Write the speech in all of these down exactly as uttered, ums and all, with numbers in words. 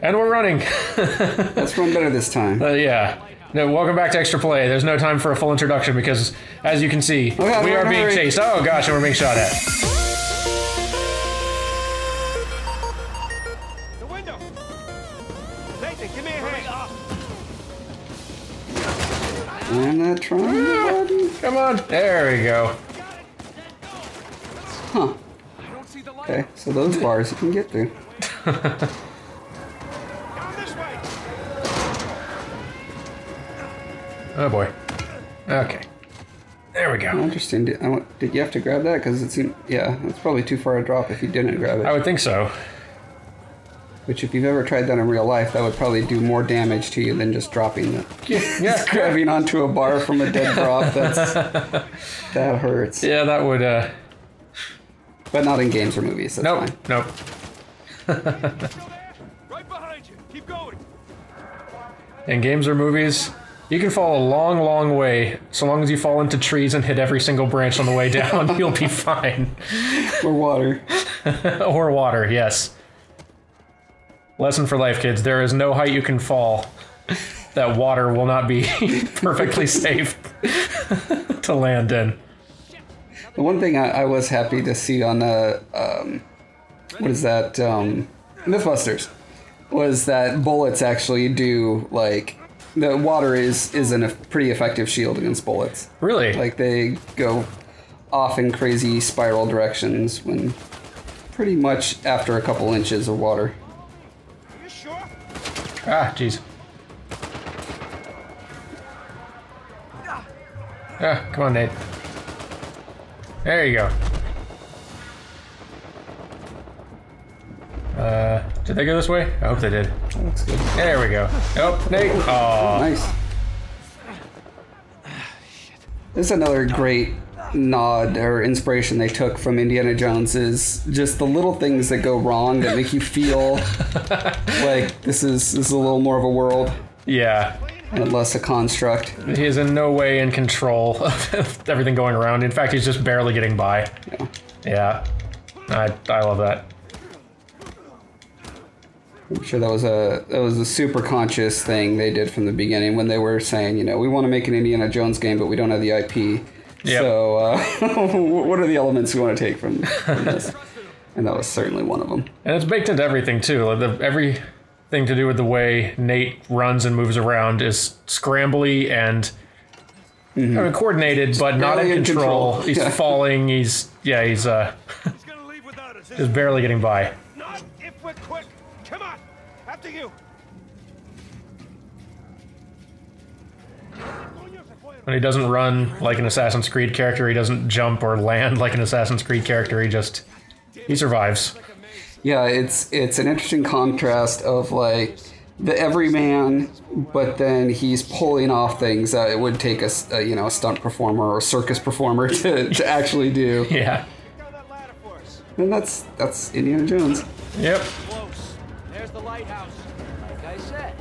And we're running. Let's run better this time. Uh, yeah. No, welcome back to Extra Play. There's no time for a full introduction because, as you can see, oh, yeah, we are being hurry. chased. Oh, gosh, and we're being shot at. The window! Nathan, give me a hand. I'm not trying ah, the button. Come on. There we go. Huh. Okay, so those bars you can get through. Oh boy. Okay. There we go. Interesting. Did, I, did you have to grab that? Because it seemed, yeah, it's probably too far a drop if you didn't grab it. I would think so. Which, if you've ever tried that in real life, that would probably do more damage to you than just dropping the. Yeah. Just grabbing onto a bar from a dead drop. That's that hurts. Yeah, that would. Uh... But not in games or movies. That's nope. Fine. Nope. Right behind you. Keep going. In games or movies. You can fall a long, long way, so long as you fall into trees and hit every single branch on the way down, you'll be fine. Or water. Or water, yes. Lesson for life, kids. There is no height you can fall that water will not be perfectly safe to land in. The one thing I, I was happy to see on the, um, what is that, um, Mythbusters, was that bullets actually do, like... The water is is a pretty effective shield against bullets. Really? Like they go off in crazy spiral directions when pretty much after a couple inches of water. Are you sure? Ah, jeez. Ah, come on, Nate. There you go. Uh, did they go this way? I hope they did. That looks good. There we go. Oh, Nate. Oh, nice. This is another great nod or inspiration they took from Indiana Jones is just the little things that go wrong that make you feel like this is this is a little more of a world. Yeah. And less a construct. He is in no way in control of everything going around. In fact, he's just barely getting by. Yeah. Yeah. I I love that. I'm sure that was a that was a super conscious thing they did from the beginning when they were saying, you know, we want to make an Indiana Jones game, but we don't have the I P. Yep. So uh, what are the elements we want to take from, from this? And that was certainly one of them. And it's baked into everything, too. Like the, everything to do with the way Nate runs and moves around is scrambly and mm-hmm. I mean, coordinated, but barely not in, in control. control. He's yeah. falling. He's, yeah, he's, uh, he's gonna leave without us, just barely getting by. Not if we're quick. Come on, after you. When he doesn't run like an Assassin's Creed character, he doesn't jump or land like an Assassin's Creed character. He just he survives. Yeah, it's it's an interesting contrast of like the everyman, but then he's pulling off things that it would take a, a you know a stunt performer or a circus performer to to actually do. Yeah. And that's that's Indiana Jones. Yep. The lighthouse. Like I said,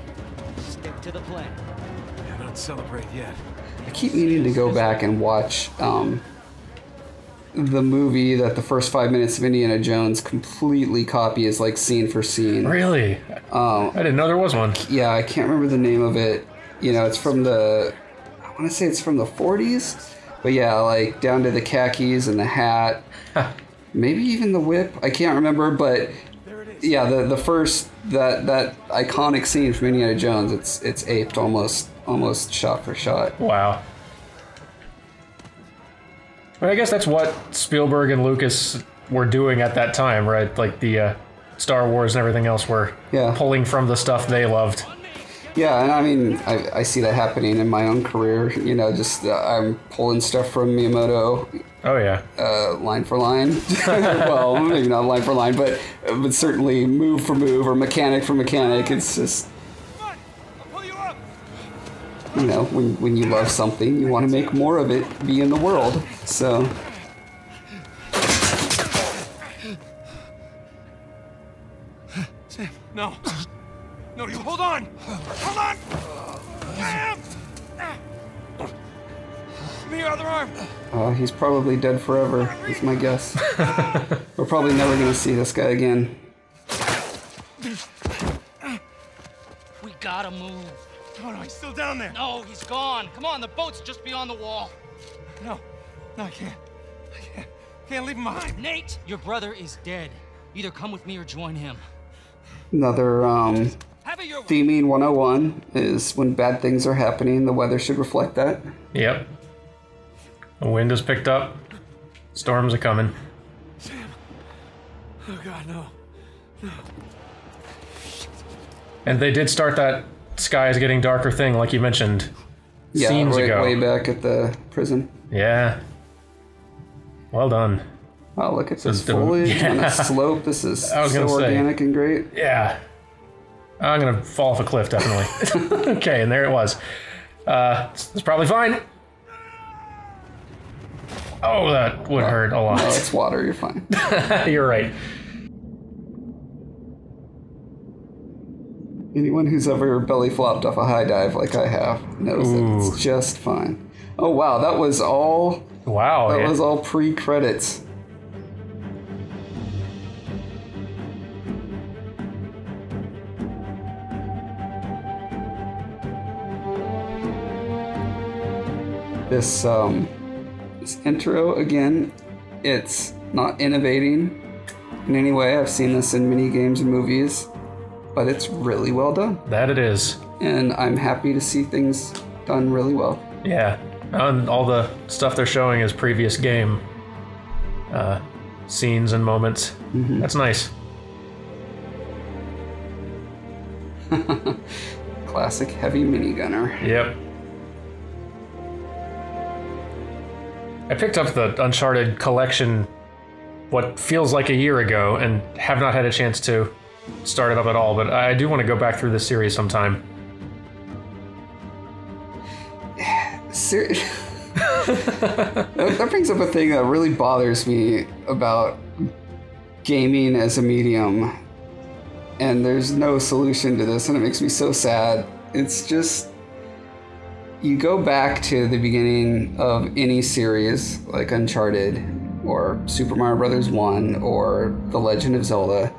stick to the plan. Yeah, don't celebrate yet. I keep needing to go back and watch um, the movie that the first five minutes of Indiana Jones completely copy is like scene for scene. Really? Um, I didn't know there was one. Yeah, I can't remember the name of it. You know, it's from the, I want to say it's from the forties, but yeah, like down to the khakis and the hat, maybe even the whip. I can't remember, but yeah, the the first that that iconic scene from Indiana Jones, it's it's aped almost almost shot for shot. Wow. I mean, I guess that's what Spielberg and Lucas were doing at that time, right? Like the uh, Star Wars and everything else were yeah. pulling from the stuff they loved. Yeah, and I mean, I, I see that happening in my own career. You know, just uh, I'm pulling stuff from Miyamoto. Oh yeah. Uh, line for line. Well, maybe not line for line, but but certainly move for move or mechanic for mechanic. It's just, you know, when when you love something, you want to make more of it, be in the world. So. Sam, no. No, you hold on! Hold on! The other arm! Oh, he's probably dead forever, is my guess. We're probably never gonna see this guy again. gotta move. No, no, he's still down there. No, he's gone. Come on, the boat's just beyond the wall. No, no, I can't. I can't. Can't leave him behind. Nate, your brother is dead. Either come with me or join him. Another um, theming one oh one is when bad things are happening, the weather should reflect that. Yep. The wind has picked up. Storms are coming. Sam. Oh God, no. No. And they did start that sky is getting darker thing, like you mentioned. Yeah, scenes right, ago. Way back at the prison. Yeah. Well done. Wow, look at this, this foliage yeah. on a slope. This is so say, organic and great. Yeah. I'm going to fall off a cliff, definitely. Okay, and there it was. Uh, it's probably fine. Oh, that would oh, hurt a lot. No, it's water. You're fine. You're right. Anyone who's ever belly flopped off a high dive like I have knows that it's just fine. Oh, wow. That was all... Wow. That yeah. was all pre-credits. This, um, this intro, again, it's not innovating in any way. I've seen this in many games and movies, but it's really well done. That it is. And I'm happy to see things done really well. Yeah, and all the stuff they're showing is previous game uh, scenes and moments. Mm-hmm. That's nice. Classic heavy minigunner. Yep. I picked up the Uncharted collection what feels like a year ago and have not had a chance to start it up at all, but I do want to go back through this series sometime. Ser that brings up a thing that really bothers me about gaming as a medium, and there's no solution to this, and it makes me so sad. It's just... You go back to the beginning of any series, like Uncharted, or Super Mario Brothers one, or The Legend of Zelda,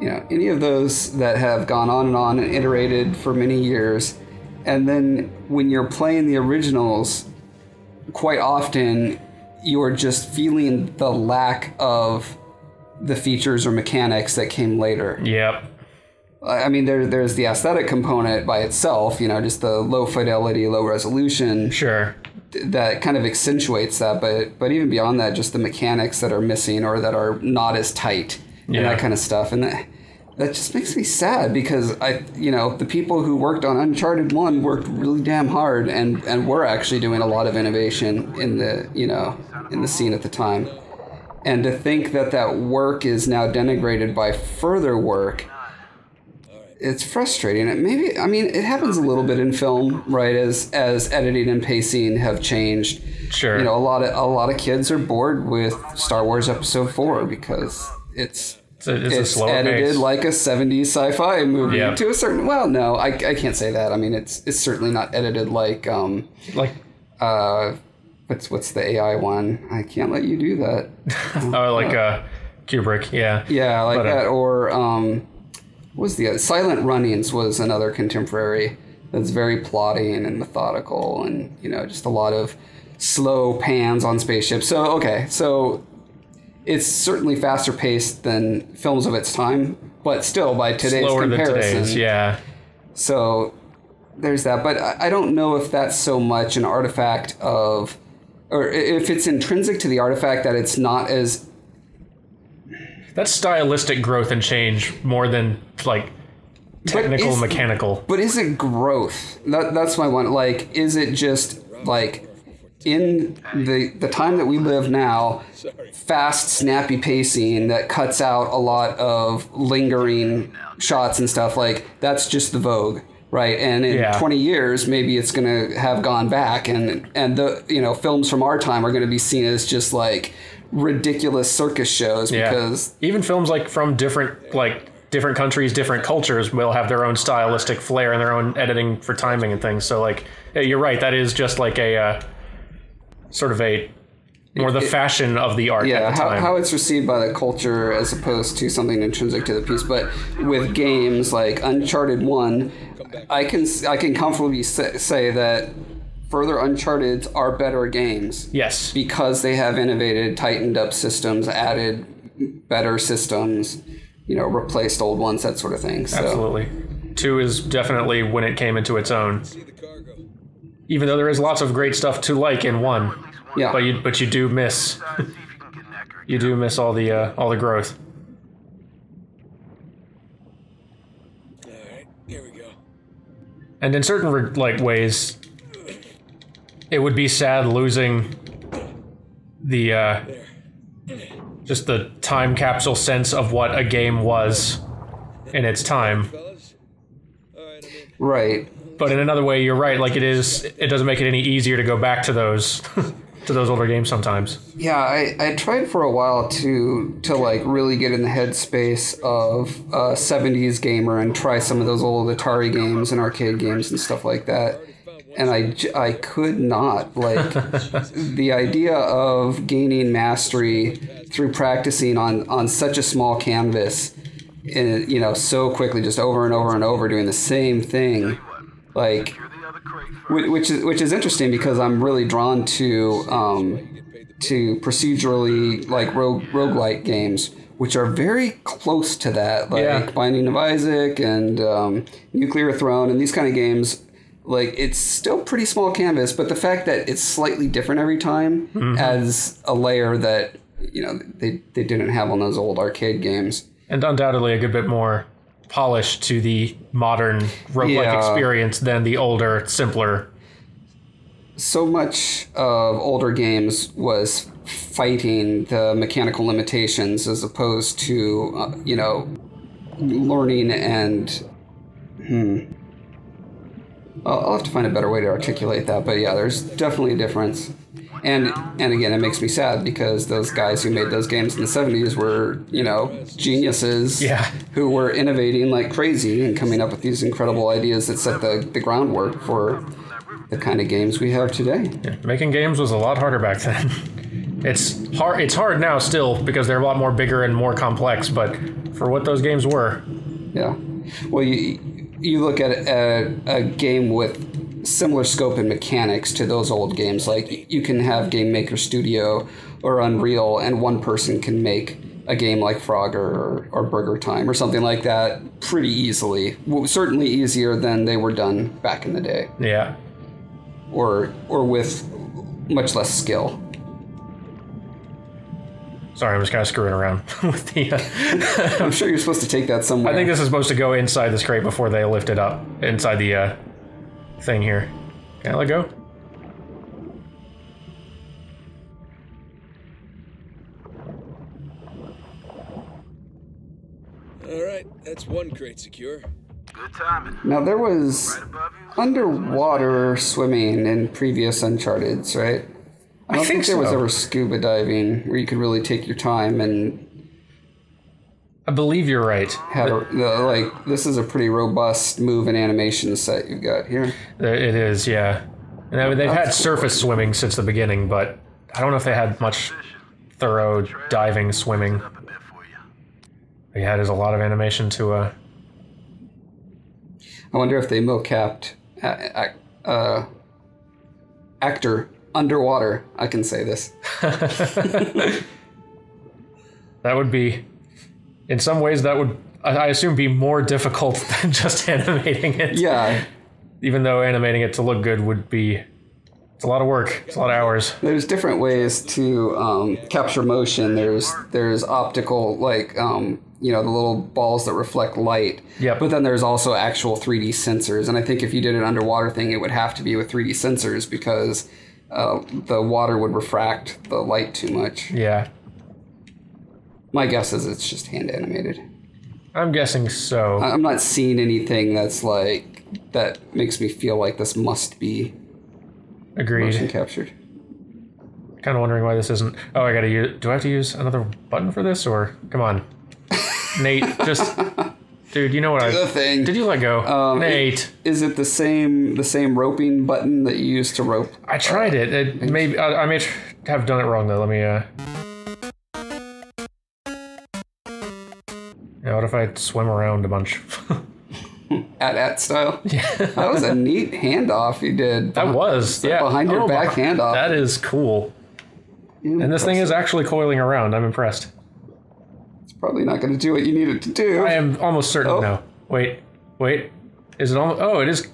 you know, any of those that have gone on and on and iterated for many years, and then when you're playing the originals, quite often you are just feeling the lack of the features or mechanics that came later. Yep. I mean, there, there's the aesthetic component by itself, you know, just the low fidelity, low resolution. Sure. That kind of accentuates that, but but even beyond that, just the mechanics that are missing or that are not as tight and yeah. that kind of stuff. And that, that just makes me sad because, I, you know, the people who worked on Uncharted one worked really damn hard and, and were actually doing a lot of innovation in the, you know, in the scene at the time. And to think that that work is now denigrated by further work... It's frustrating. It maybe I mean it happens a little bit in film, right? As as editing and pacing have changed. Sure. You know, a lot of a lot of kids are bored with Star Wars Episode Four because it's it's, a, it's, it's a slow edited pace. Like a seventies sci-fi movie yep. to a certain. Well, no, I I can't say that. I mean, it's it's certainly not edited like um like uh what's what's the A I one? I can't let you do that. oh, like uh, Kubrick, yeah. Yeah, like but, that uh, or um. What was the other? Silent Runnings was another contemporary that's very plotting and methodical and, you know, just a lot of slow pans on spaceships. So, okay, so it's certainly faster paced than films of its time, but still by today's slower comparison. Than today's, yeah. So there's that. But I don't know if that's so much an artifact of, or if it's intrinsic to the artifact that it's not as... That's stylistic growth and change more than like technical but is, mechanical. But is it growth? That, that's my one. Like, is it just like in the the time that we live now, fast, snappy pacing that cuts out a lot of lingering shots and stuff? Like, that's just the vogue, right? And in yeah. twenty years, maybe it's gonna have gone back, and and the you know films from our time are gonna be seen as just like. Ridiculous circus shows because yeah. even films like from different like different countries, different cultures will have their own stylistic flair and their own editing for timing and things. So like you're right, that is just like a uh, sort of a or the it, fashion of the art. Yeah, at the time. How, how it's received by the culture as opposed to something intrinsic to the piece. But with games like Uncharted one, I can I can comfortably say that further Uncharted are better games. Yes, because they have innovated, tightened up systems, added better systems, you know, replaced old ones, that sort of thing. So. Absolutely, two is definitely when it came into its own. Even though there is lots of great stuff to like in one. Yeah. But you but you do miss you do miss all the uh, all the growth. All right, here we go. And in certain like ways, it would be sad losing the uh, just the time capsule sense of what a game was in its time. Right. But in another way, you're right. Like it is, it doesn't make it any easier to go back to those, to those older games sometimes. Yeah, I, I tried for a while to to like really get in the headspace of a seventies gamer and try some of those old Atari games and arcade games and stuff like that. And I, I could not like the idea of gaining mastery through practicing on on such a small canvas, and you know, so quickly, just over and over and over, doing the same thing. Like, which is which is interesting because I'm really drawn to um, to procedurally like rogue roguelike games, which are very close to that, like yeah. Binding of Isaac and um, Nuclear Throne and these kind of games. Like, it's still pretty small canvas, but the fact that it's slightly different every time mm-hmm. adds a layer that you know they they didn't have on those old arcade games, and undoubtedly a good bit more polish to the modern roguelike yeah. experience than the older, simpler. So much of older games was fighting the mechanical limitations as opposed to, uh, you know, learning and... Hmm. I'll, I'll have to find a better way to articulate that, but yeah, there's definitely a difference. And and again, it makes me sad because those guys who made those games in the seventies were, you know, geniuses yeah. who were innovating like crazy and coming up with these incredible ideas that set the, the groundwork for the kind of games we have today. Yeah. Making games was a lot harder back then. It's hard, it's hard now still because they're a lot more bigger and more complex, but for what those games were. Yeah. Well, you, you look at a, a game with similar scope and mechanics to those old games. Like, you can have Game Maker Studio or Unreal, and one person can make a game like Frogger or, or Burger Time or something like that pretty easily. Well, certainly easier than they were done back in the day. Yeah. Or, or with much less skill. Sorry, I'm just kind of screwing around with the... Uh, I'm sure you're supposed to take that somewhere. I think this is supposed to go inside this crate before they lift it up. Inside the... Uh, thing here. Can I let go? All right, that's one crate secure. Good timing. Now there was underwater swimming in previous Uncharted's, right? I don't I think, think there so. was ever scuba diving where you could really take your time and. I believe you're right. Had a, the, like, this is a pretty robust move and animation set you've got here. It is, yeah. And I mean, they've That's had surface cool. swimming since the beginning, but I don't know if they had much thorough diving swimming. They had is a lot of animation to. Uh... I wonder if they mo-capped uh, uh, actor underwater. I can say this. That would be. In some ways, that would, I assume, be more difficult than just animating it. Yeah. Even though animating it to look good would be, it's a lot of work. It's a lot of hours. There's different ways to um, capture motion. There's there's optical, like, um, you know, the little balls that reflect light. Yeah. But then there's also actual three D sensors. And I think if you did an underwater thing, it would have to be with three D sensors because uh, the water would refract the light too much. Yeah. My guess is it's just hand animated. I'm guessing so. I'm not seeing anything that's like, that makes me feel like this must be Agreed. motion captured. Kind of wondering why this isn't. Oh, I gotta use. Do I have to use another button for this? Or come on, Nate, just dude, you know what Do I? The thing. Did you let go, um, Nate? It, is it the same the same roping button that you used to rope? I tried uh, it. It maybe I, I made. have done it wrong though. Let me, uh... Now what if I swim around a bunch? At at style? Yeah. That was a neat handoff you did. That was, yeah. Behind your oh, back handoff. That is cool. Impressive. And this thing is actually coiling around. I'm impressed. It's probably not going to do what you need it to do. I am almost certain oh. now. Wait, wait. Is it almost... Oh, it is...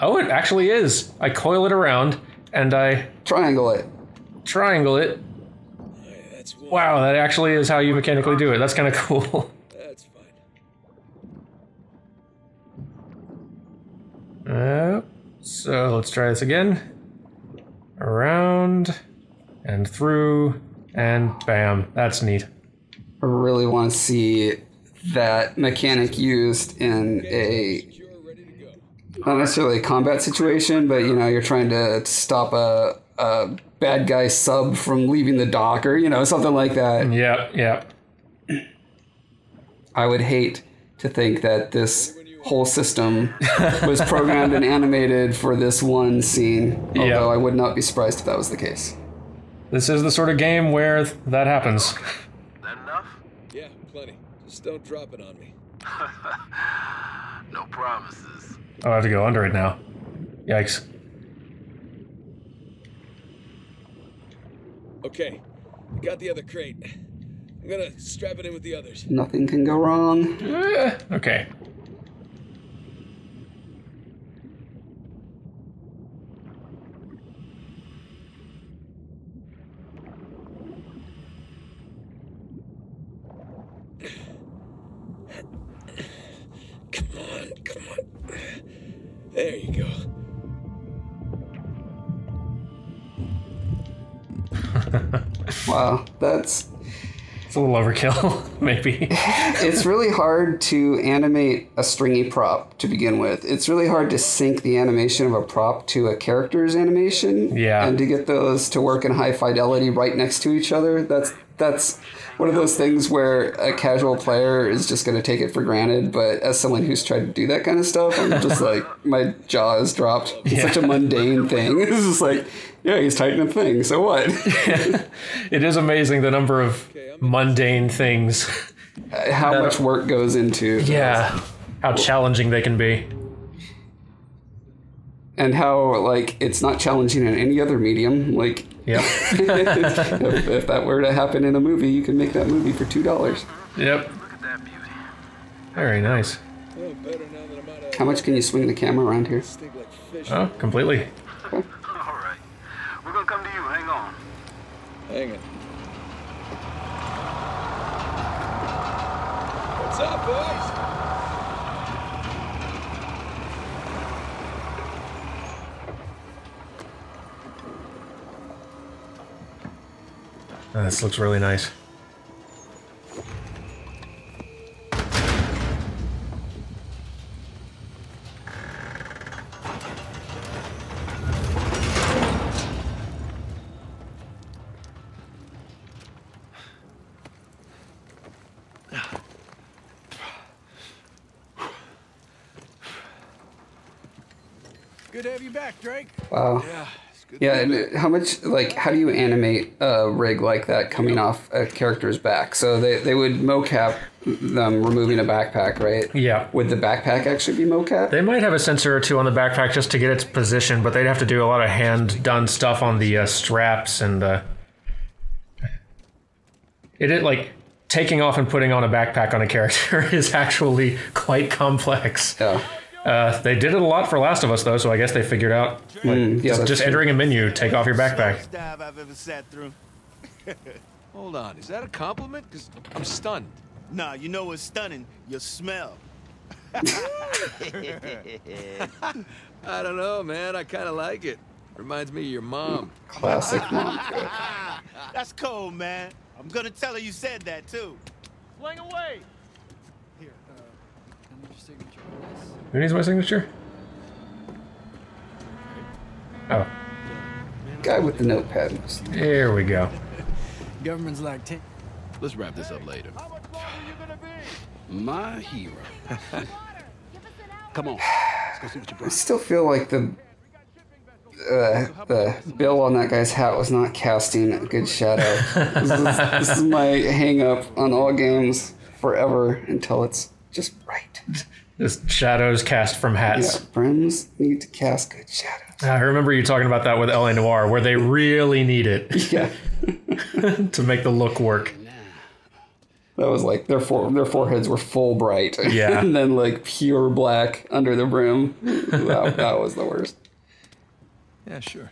Oh, it actually is. I coil it around and I... Triangle it. Triangle it. Wow, that actually is how you mechanically do it. That's kind of cool. Uh, so let's try this again. Around and through and bam. That's neat. I really want to see that mechanic used in a not necessarily a combat situation, but you know, you're trying to stop a, a bad guy sub from leaving the dock or you know, something like that. Yeah, yeah. I would hate to think that this whole system was programmed and animated for this one scene, although yep. I would not be surprised if that was the case. This is the sort of game where th that happens. That enough? Yeah, plenty. Just don't drop it on me. No promises. Oh, I have to go under it now. Yikes. Okay, I got the other crate. I'm gonna strap it in with the others. Nothing can go wrong. Uh, okay. There you go. Wow, that's... It's a little overkill, maybe. It's really hard to animate a stringy prop to begin with. It's really hard to sync the animation of a prop to a character's animation. Yeah. And to get those to work in high fidelity right next to each other, that's that's one of those things where a casual player is just going to take it for granted. But as someone who's tried to do that kind of stuff, I'm just like, my jaw is dropped. It's yeah. such a mundane thing. It's just like, yeah, he's tightening things. So what? Yeah. It is amazing the number of mundane things. Uh, how that, much work goes into. Yeah. How challenging they can be. And how, like, it's not challenging in any other medium. Like, yep. if, if that were to happen in a movie, you can make that movie for two dollars. Yep. Look at that beauty. Very nice. How much can you swing the camera around here? Oh, completely. All right. We're going to come to you. Hang on. Hang on. What's up, boys? Oh, this looks really nice. Good to have you back, Drake. Wow. Yeah. Yeah, and how much, like, how do you animate a rig like that coming off a character's back? So they, they would mocap them removing a backpack, right? Yeah. Would the backpack actually be mocap? They might have a sensor or two on the backpack just to get its position, but they'd have to do a lot of hand-done stuff on the uh, straps and the... It, it, like, taking off and putting on a backpack on a character is actually quite complex. Yeah. Uh, they did it a lot for Last of Us, though, so I guess they figured out, like, mm, yeah, just, just entering a menu, take off your backpack. I've ever sat through. Hold on, is that a compliment? Because I'm stunned. Nah, you know what's stunning? Your smell. I don't know, man. I kind of like it. Reminds me of your mom. Classic mom. That's cool, man. I'm going to tell her you said that, too. Sling away. Here, uh, I'm your signature on this. Who needs my signature? Oh. Guy with the notepad. There we go. Government's like ten. Let's wrap this up later. How much longer are you gonna be? My hero. Come on. Let's go see what you brought. I still feel like the Uh, the bill on that guy's hat was not casting a good shadow. This is, this is my hang up on all games forever until it's just right. Just shadows cast from hats. Yeah, friends need to cast good shadows. I remember you talking about that with L A Noire, where they really need it. Yeah. To make the look work. That was like their fore their foreheads were full bright. Yeah. And then like pure black under the brim. That, that was the worst. Yeah, sure.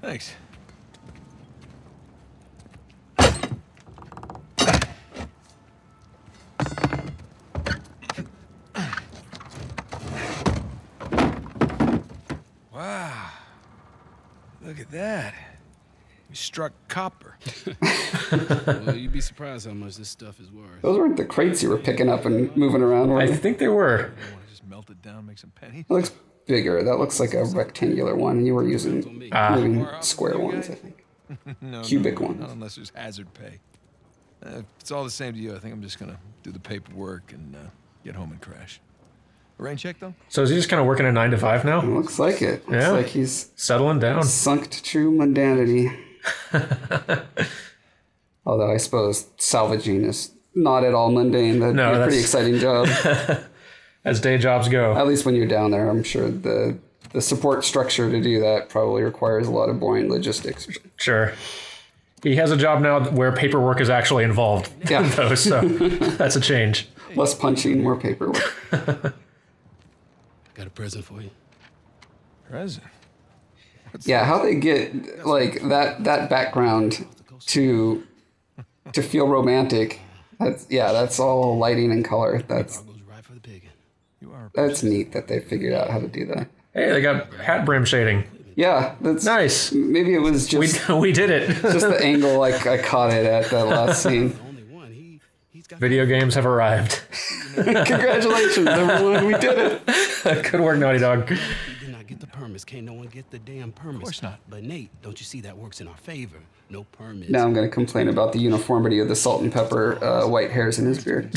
Thanks. Wow. Look at that. We struck copper. Well, you'd be surprised how much this stuff is worth. Those weren't the crates you were picking up and moving around, were they? I think they were. Just melt it down, make some pennies. It looks bigger. That looks like a rectangular one. You were using uh, moving square ones, I think. no, Cubic no, ones. Not unless there's hazard pay. Uh, if it's all the same to you, I think I'm just going to do the paperwork and uh, get home and crash. A rain check, though? So is he just kind of working a nine to five now? It looks like it. Looks yeah. like he's settling down. Sunk to true mundanity. Although I suppose salvaging is not at all mundane. That'd no, be a that's... pretty exciting job. As day jobs go. At least when you're down there, I'm sure the the support structure to do that probably requires a lot of boring logistics. Sure. He has a job now where paperwork is actually involved. Yeah. Though, so that's a change. Less punching, more paperwork. I got a present for you. Present? What's yeah, how they get like that that background to to feel romantic. That's yeah, that's all lighting and color. That's that's neat that they figured out how to do that. Hey, they got hat brim shading. Yeah, that's nice. Maybe it was just we, we did it. Just the angle like I caught it at that last scene. Video games have arrived. Congratulations, everyone. We did it. Good work, Naughty Dog. Get the permits. Can't no one get the damn permits? Of course not. But Nate, don't you see that works in our favor? No permits. Now I'm going to complain about the uniformity of the salt and pepper uh, white hairs in his beard.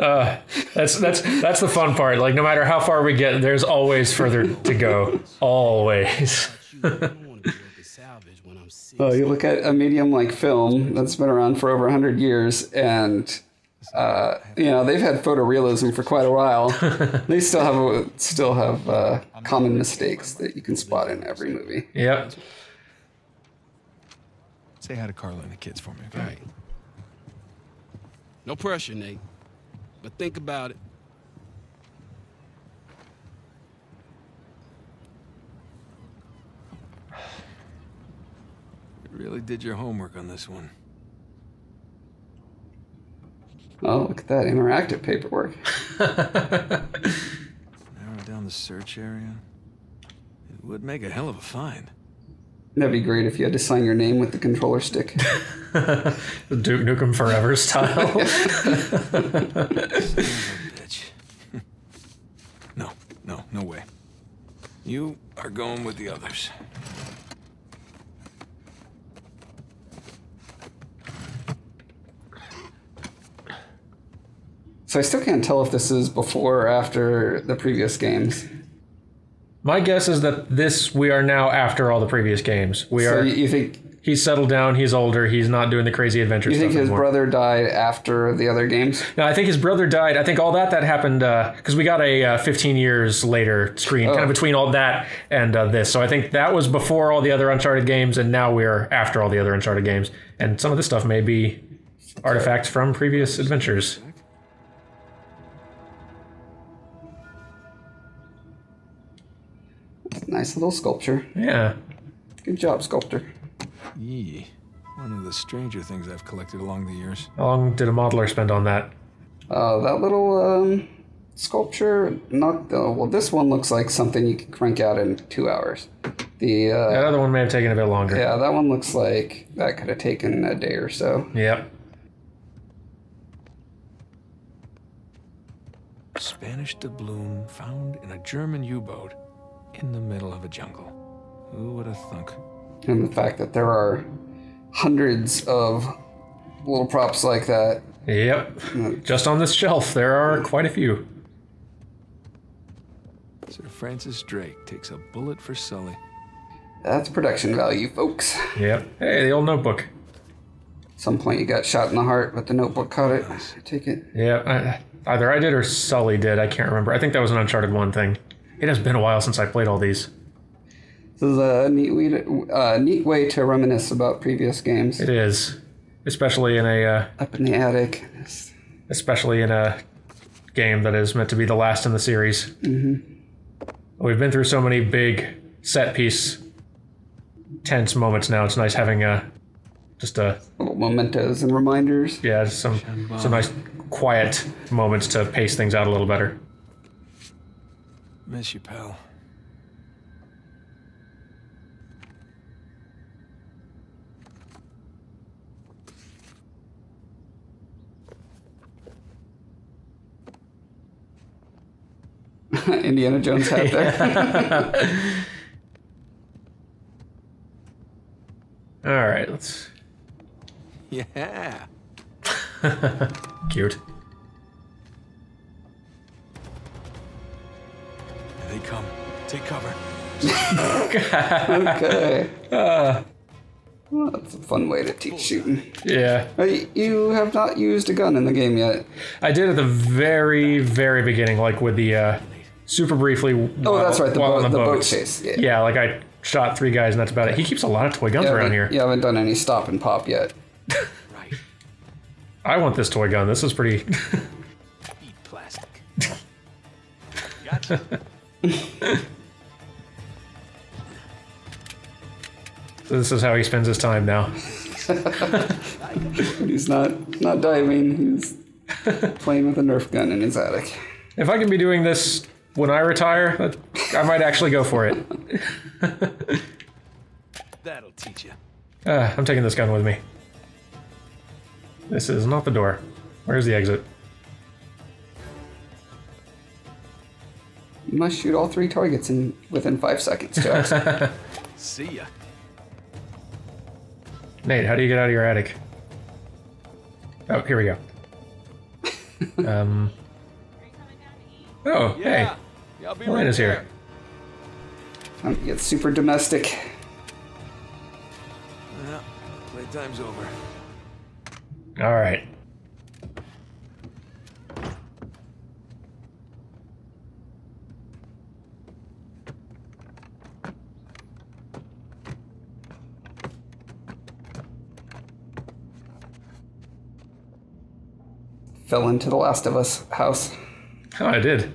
uh, that's that's that's the fun part. Like no matter how far we get, there's always further to go. Always. Well, you look at a medium like film that's been around for over a hundred years and. Uh, you know, they've had photorealism for quite a while. They still have a, still have uh, common mistakes that you can spot in every movie. Yep. Say hi to Carla and the kids for me. Okay? All right. No pressure, Nate. But think about it. You really did your homework on this one. Oh, look at that interactive paperwork. Narrow down the search area. It would make a hell of a find. That'd be great if you had to sign your name with the controller stick. The Duke Nukem Forever style. Bitch. No, no, no way. You are going with the others. So I still can't tell if this is before or after the previous games. My guess is that this, we are now after all the previous games. We so are. You think he's settled down? He's older. He's not doing the crazy adventure. You think stuff his anymore. brother died after the other games? No, I think his brother died. I think all that that happened because uh, we got a uh, fifteen years later screen, oh. kind of between all that and uh, this. So I think that was before all the other Uncharted games, and now we are after all the other Uncharted games. And some of this stuff may be artifacts from previous adventures. Nice little sculpture. Yeah. Good job, sculptor. Yee. One of the stranger things I've collected along the years. How long did a modeler spend on that? Uh, that little um, sculpture, not uh, well, this one looks like something you can crank out in two hours. The uh, That other one may have taken a bit longer. Yeah, that one looks like that could have taken a day or so. Yep. Spanish doubloon found in a German U-boat. In the middle of a jungle. Who would have thunk? And the fact that there are hundreds of little props like that. Yep. Uh, Just on this shelf, there are quite a few. Sir Francis Drake takes a bullet for Sully. That's production value, folks. Yep. Hey, the old Notebook. At some point you got shot in the heart, but the Notebook caught it. I take it. Yeah, I, either I did or Sully did. I can't remember. I think that was an Uncharted one thing. It has been a while since I played all these. This is a neat way to, uh, neat way to reminisce about previous games. It is. Especially in a... Uh, Up in the attic. Especially in a game that is meant to be the last in the series. Mm-hmm. We've been through so many big set-piece tense moments now. It's nice having a, just a... Little mementos and reminders. Yeah, some, some nice quiet moments to pace things out a little better. Miss you, pal. Indiana Jones hat there. All right, let's. Yeah. Cute. They come. Take cover. Okay. Uh, well, that's a fun way to teach shooting. Yeah. You have not used a gun in the game yet. I did at the very, very beginning, like with the. Uh, Super briefly. Oh, while, that's right. The, boat, the, the boat chase. Yeah. yeah, like I shot three guys, and that's about it. He keeps a lot of toy guns yeah, around here. You haven't done any stop and pop yet. Right. I want this toy gun. This is pretty. Eat plastic. Gotcha. So this is how he spends his time now. He's not not diving. He's playing with a Nerf gun in his attic. If I can be doing this. When I retire, I might actually go for it. That'll teach you. Uh, I'm taking this gun with me. This is not the door. Where's the exit? You must shoot all three targets in within five seconds, Jax. See ya. Nate, how do you get out of your attic? Oh, here we go. um... Oh, yeah. Hey. Yeah, Elena's right here. Um, it's super domestic. Well, playtime's over. All right. Fell into the Last of Us house. Oh, I did.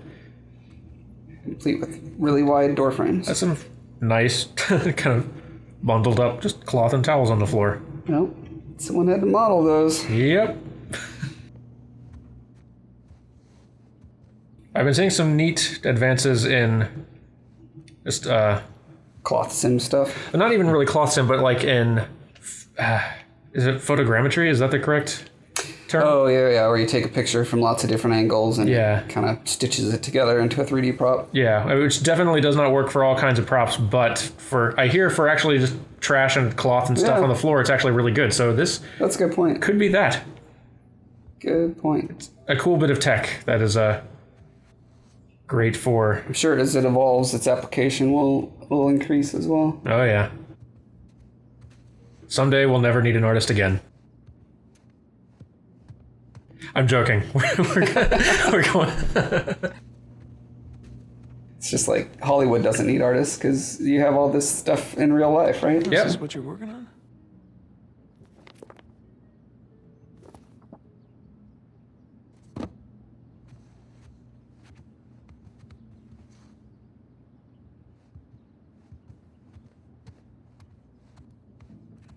Complete with really wide door frames. That's some nice, kind of bundled up, just cloth and towels on the floor. Nope. Someone had to model those. Yep. I've been seeing some neat advances in just uh, cloth sim stuff. Not even really cloth sim, but like in uh, is it photogrammetry? Is that the correct? Term? Oh, yeah, yeah, where you take a picture from lots of different angles and yeah. kind of stitches it together into a three D prop. Yeah, which definitely does not work for all kinds of props, but for I hear for actually just trash and cloth and stuff yeah. on the floor, it's actually really good. So this That's a good point. Could be that. Good point. It's a cool bit of tech that is uh, great for... I'm sure as it evolves, its application will, will increase as well. Oh, yeah. Someday we'll never need an artist again. I'm joking. We're gonna, we're going. It's just like Hollywood doesn't need artists because you have all this stuff in real life, right? Yep. Is this what you're working on?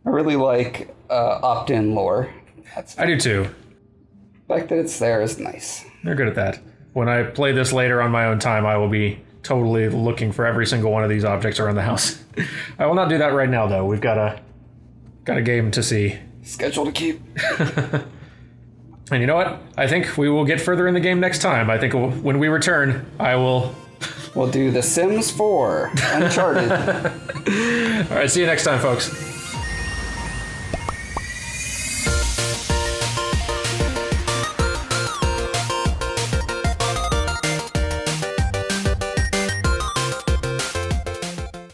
I really like uh, opt-in lore. That's I do too. The fact that it's there is nice. They're good at that. When I play this later on my own time, I will be totally looking for every single one of these objects around the house. I will not do that right now, though. We've got a got a game to see. Schedule to keep. And you know what? I think we will get further in the game next time. I think we'll, when we return, I will... We'll do The Sims four, Uncharted. All right, see you next time, folks.